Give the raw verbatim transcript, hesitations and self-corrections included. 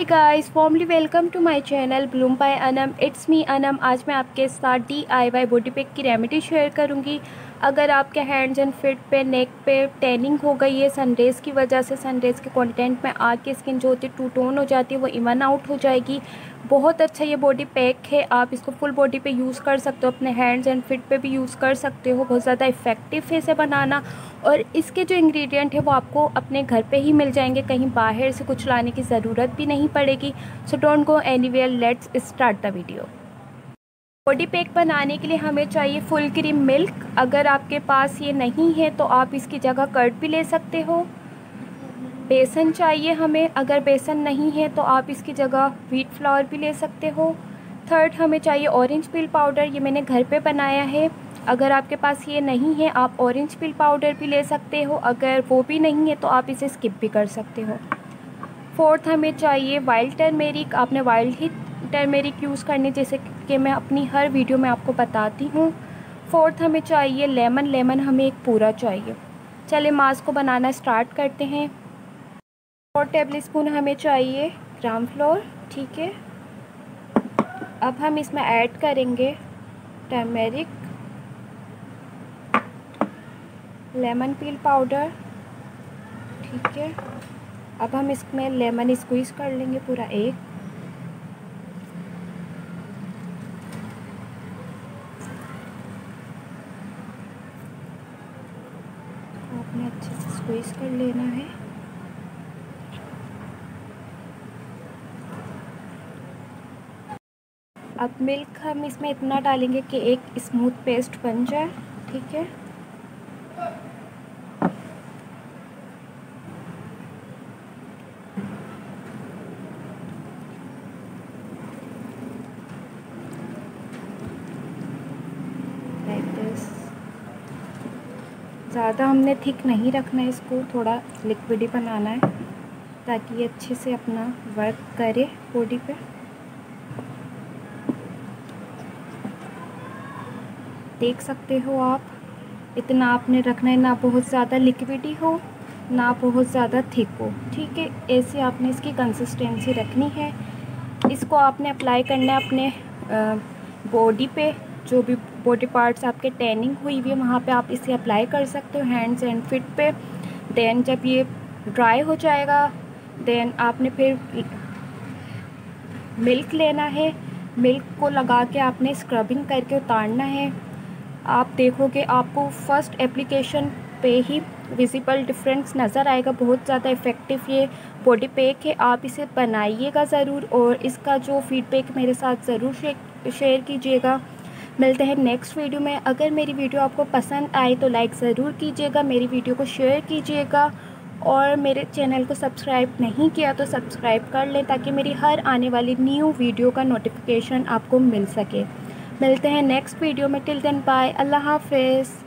Hey guys, formally welcome to my channel Bloom by Anam. It's me Anam. आज मैं आपके साथ D I Y body pack की remedy share करूंगी। अगर आपके हैंड्स एंड फिट पे, नेक पे टैनिंग हो गई है सनरेज़ की वजह से, सनरेज़ के कंटेंट में आके स्किन जो होती है टू टोन हो जाती है, वो इवन आउट हो जाएगी। बहुत अच्छा ये बॉडी पैक है, आप इसको फुल बॉडी पे यूज़ कर सकते हो, अपने हैंड्स एंड फिट पे भी यूज़ कर सकते हो। बहुत ज़्यादा इफ़ेक्टिव है इसे बनाना, और इसके जो इंग्रेडिएंट है वो आपको अपने घर पे ही मिल जाएंगे, कहीं बाहर से कुछ लाने की ज़रूरत भी नहीं पड़ेगी। So don't go anywhere, let's start the video. Body pack बनाने के लिए हमें चाहिए फुल क्रीम मिल्क। अगर आपके पास ये नहीं है तो आप इसकी जगह कर्ड भी ले सकते हो। बेसन चाहिए हमें, अगर बेसन नहीं है तो आप इसकी जगह व्हीट फ्लावर भी ले सकते हो। थर्ड, हमें चाहिए ऑरेंज पील पाउडर, ये मैंने घर पे बनाया है। अगर आपके पास ये नहीं है आप ऑरेंज पील पाउडर भी ले सकते हो, अगर वो भी नहीं है तो आप इसे स्किप भी कर सकते हो। फोर्थ, हमें चाहिए वाइल्ड टर्मेरिक। आपने वाइल्ड ही टर्मेरिक यूज़ करनी, जैसे कि मैं अपनी हर वीडियो में आपको बताती हूँ। फोर्थ, हमें चाहिए लेमन। लेमन हमें एक पूरा चाहिए। चलिए मास्क को बनाना स्टार्ट करते हैं। फोर टेबल स्पून हमें चाहिए ग्राम फ्लोर, ठीक है। अब हम इसमें ऐड करेंगे टर्मेरिक, लेमन पील पाउडर, ठीक है। अब हम इसमें लेमन स्क्वीज़ कर लेंगे पूरा एक। आपने अच्छे से स्क्वीज़ कर लेना है। अब मिल्क हम इसमें इतना डालेंगे कि एक स्मूथ पेस्ट बन जाए, ठीक है। Like this. ज़्यादा हमने थिक नहीं रखना है इसको, थोड़ा लिक्विड ही बनाना है ताकि ये अच्छे से अपना वर्क करे बॉडी पे। देख सकते हो आप, इतना आपने रखना है, ना बहुत ज़्यादा लिक्विड ही हो ना बहुत ज़्यादा थिक हो, ठीक है। ऐसे आपने इसकी कंसिस्टेंसी रखनी है। इसको आपने अप्लाई करना है अपने बॉडी पे, जो भी बॉडी पार्ट्स आपके टैनिंग हुई हुई है वहाँ पे आप इसे अप्लाई कर सकते हो, हैंड्स एंड फिट पे। देन जब ये ड्राई हो जाएगा, देन आपने फिर मिल्क लेना है। मिल्क को लगा के आपने स्क्रबिंग करके उतारना है। आप देखोगे आपको फर्स्ट एप्लीकेशन पे ही विजिबल डिफरेंस नज़र आएगा। बहुत ज़्यादा इफ़ेक्टिव ये बॉडी पैक है, आप इसे बनाइएगा ज़रूर, और इसका जो फीडबैक मेरे साथ ज़रूर शेयर शेयर कीजिएगा। मिलते हैं नेक्स्ट वीडियो में। अगर मेरी वीडियो आपको पसंद आए तो लाइक ज़रूर कीजिएगा, मेरी वीडियो को शेयर कीजिएगा, और मेरे चैनल को सब्सक्राइब नहीं किया तो सब्सक्राइब कर लें ताकि मेरी हर आने वाली न्यू वीडियो का नोटिफिकेशन आपको मिल सके। मिलते हैं नेक्स्ट वीडियो में। टिल देन बाय, अल्लाह हाफ़िज़।